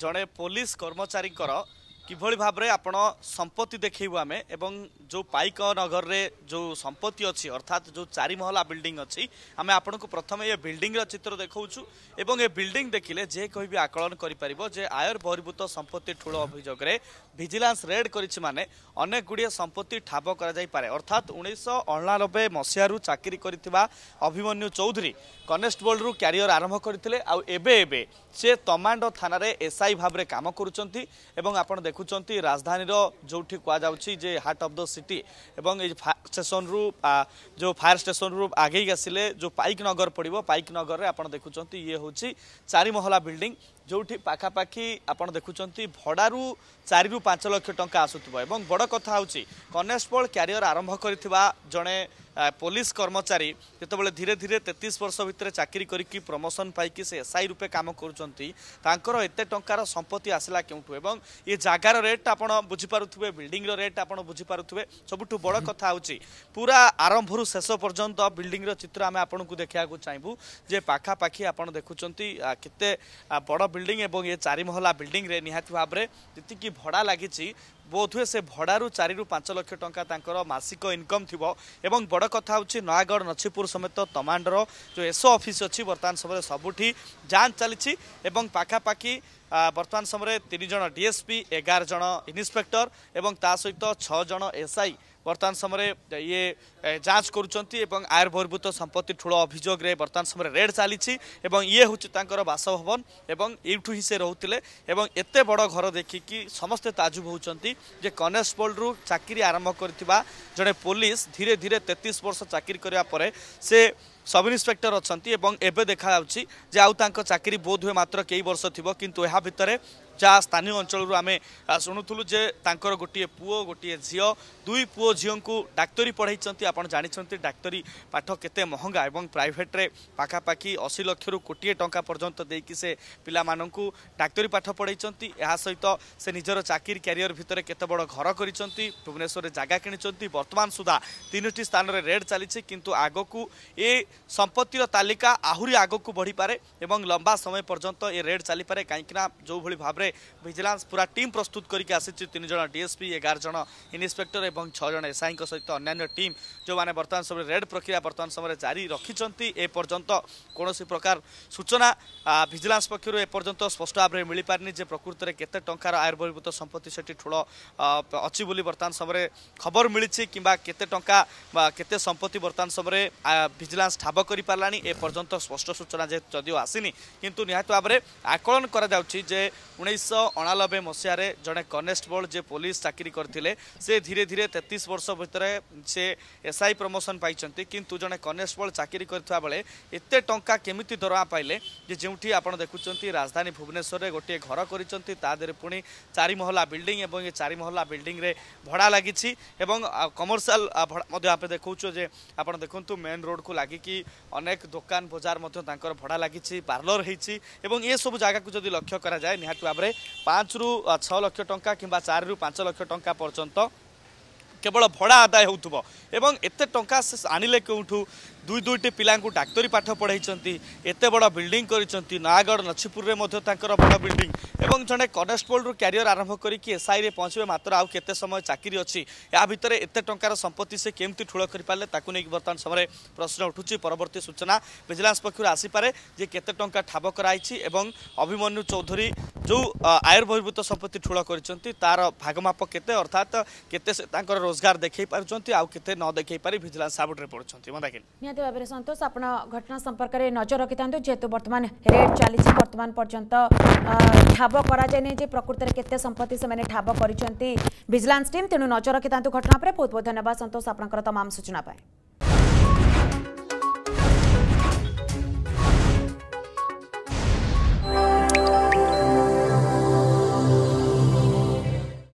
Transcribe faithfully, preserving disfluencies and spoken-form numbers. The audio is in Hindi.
जड़े पुलिस कर्मचारी किभली भाव में आपण संपत्ति देखू आम एवं जो पाइक नगर रे जो संपत्ति अच्छी अर्थात जो चारि महला बिल्डिंग अच्छी आम आपण को प्रथम ये बिल्डिंग रा चित्र देखौछु एवं ये बिल्डिंग देखिले जे कोई भी आकलन करि परिबो जे आयर बहिर्भूत संपत्ति ठूल अभियोग रे विजिलेंस रेड करिछि माने अनेक गुड़िया संपत्ति ठाब करा जाय पारे अर्थात उन्नीस सौ निन्यानवे मसीहारू चाकरी करितबा अभिमन्यु चौधरी कनेस्टेबल रु करियर आरंभ करथिले आउ एबे एबे से तमांडो थाना रे एसआई भाव रे काम करूचंती एवं आपण देखु चंती राजधानी रो जोठी कुआ जाउची जे हार्ट ऑफ द सिटी एवं ए स्टेशन रु जो फायर स्टेशन रु आगे आसिले जो पाइक नगर पड़िबो पाइक नगर रे आपण देखु चंती ये होची चारि महला बिल्डिंग जोठी पाखा पाखी आपण देखु चंती भड़ा रु चारि रु पांच लाख टंका आसुतबो एवं बड़ कथा होची कनेस्टेबल करियर आरंभ करथिबा जने पुलिस कर्मचारी जतबेले धीरे धीरे तैंतीस वर्ष भितर चाकरी करकी प्रमोशन पाइकी से एसआई रूपे काम करूचंती तांकर एते टंकार संपत्ति आसला केउठु एवं ये जागार रेट आपण बुझी पारुथबे बिल्डिंग रो रेट आपण बुझी पारुथबे सबुठु बड़ कथा होची पूरा आरंभ रु शेष पर्यंत बिल्डिंग रो चित्र आमे आपण को देखिया को चाहबू जे पाखा पाखी आपण देखुचंती केते बड़ बिल्डिंग एवं ये चारि महला बिल्डिंग रे निहाती भाव रे जतिकी भड़ा लागिची बोधवे से भड़ारू चारु पांच लाख टंका तांकर मासिक इनकम थिबो एवं बड़ कथा होची नयागढ़ नछीपुर समेत तमांडर जो एसओ ऑफिस अच्छी वर्तमान समय सबुठी जांच चली पाखापाखी वर्तमान समय तीन जन डीएसपी एगार जन इन्स्पेक्टर एवं ता सहित छह जन एसआई वर्तमान समय ये जांच करुचंती आयर बहिर्भूत संपत्ति ठूल अभियोग रे वर्तमान समय रेड चली ये हूँ तांकर बासभवन एवं यूठू ही से रोते एते बड़ घर देखिकी समस्ते ताजुब होती जे कनेस्टेबल रु चाकरी आरंभ करथिबा जड़े पुलिस धीरे धीरे तैंतीस वर्ष चाकरी करिया परे से सब इन्स्पेक्टर अच्छा एवं देखा जाऊँ चाकरी बोध हुए मात्र कई वर्ष थो किंतु यह भितर जहाँ स्थानीय अंचल आम शुणुलु जे तांकर गोटे पुओ गोटे झील दुई पुओ झील को डाक्तरी पढ़ाई आपड़ जानते डाक्तरी पाठ केते महंगा एवं प्राइवेट रे पाखापाखी अशी लक्ष रु कोटी टंका पर्यंत देकी से पिला माननकु डाक्तरी पाठ पढ़ाई या सहित से निजर चाकरी क्यारियर भितर केते बड़ घर करिसंती भुवनेश्वर रे जागा किनिसंती वर्तमान सुधा तीनोटी स्थान रे रेड चली किंतु आगो को ए संपत्तिर तालिका आहुरी आगो को बढ़ी पारे एवं लंबा समय पर्यंत ए रेड चली पारे काईकना जो भली भाबरे विजिलेंस पूरा टीम प्रस्तुत करके आसी तीन जन डीएसपी एगार जन इन्स्पेक्टर एवं छह जन एसआई सहित अन्य टीम जो माने वर्तमान समय रेड प्रक्रिया वर्तमान समय जारी रखिंट ए पर्यंत कौनसी प्रकार सूचना विजिलेंस पक्षर एपर्यंत स्पष्ट भाव में मिल पारे जे प्रकृति में केते टंकार आयर बहिर्भूत संपत्ति से ठूल अच्छी वर्तमान समय खबर मिली कि केते टंका केते संपत्ति वर्तमान समय विजिलेंस ठाब कर पारानी ए पर्यंत स्पष्ट सूचना जदि आसीनी किंतु निहात भाव में आकलन कर उन्नीस सौ निन्यानवे मसीहारे जड़े कनेस्टेबल जे पुलिस चाकरी करथिले से धीरे धीरे तैंतीस वर्ष भितर से एसआई प्रमोशन पाइचंती किंतु जड़े कनेस्टेबल चाकरी करथवा बेले एते टंका केमिति दरमा पाइले जे जेउठी आपण देखुचंती राजधानी भुवनेश्वर रे गोटे घर करिसंती ता देरे पुणी चारि महला बिल्डिंग एवं ए चारि महला बिल्डिंग रे भड़ा लागिछि एवं कमर्शियल भड़ा मध्ये आपे देखौछु जे आपण देखंतु मेन रोड को लागि कि अनेक दुकान बाजार मध्ये तांकर भड़ा लागिछि पार्लर हेछि एवं ए सब जागा को जदि लक्ष्य करा जाय निहात भाबरे पांच रु छह लाख टंका किंबा चार रु पांच लाख टंका पर्यंत केवल भड़ा आदाय होउतबो एवं एते टंका से आनिले कोठू दुई दुईटी पिलांकु डाक्तरी पाठ पढ़ाई एते बड़ा बिल्डिंग करिसंती नायगढ़ नछीपुर रे मध्ये तांकर बड़ा बिल्डिंग एवं जने कनेस्टेबल रु करियर आरंभ करिकि एसआई रे पहुँचे मात्र आउ केते समय चाकरी अच्छी या भितर एते टंकार संपत्ति से केमती ठूल कर पाले ताकु नै वर्तमान समय प्रश्न उठुची परवर्ती सूचना विजिलेंस पक्षर आसी पारे जे केते टंका ठाब कराईछि एवं अभिमन्यु चौधरी जो आयर बहिर्भूत संपत्ति ठूल करिसंती तार भागमाप केते अर्थात केते से तांकर रोजगार देखै पारचंती आउ केते न देखै पारि विजिलेंस साबुट रे पड़चंती मदाकिन भाव संतोष आप घटना संपर्क में नजर रखि था जेहेतु बर्तमान रेड चली बर्तमान पर्यंत ठाब कर प्रकृत में केते संपत्ति से ठाब कर विजिलेंस टीम तेणु नजर रखि था घटना पर बहुत बहुत धन्यवाद संतोष आपनकर तमाम सूचना पाए।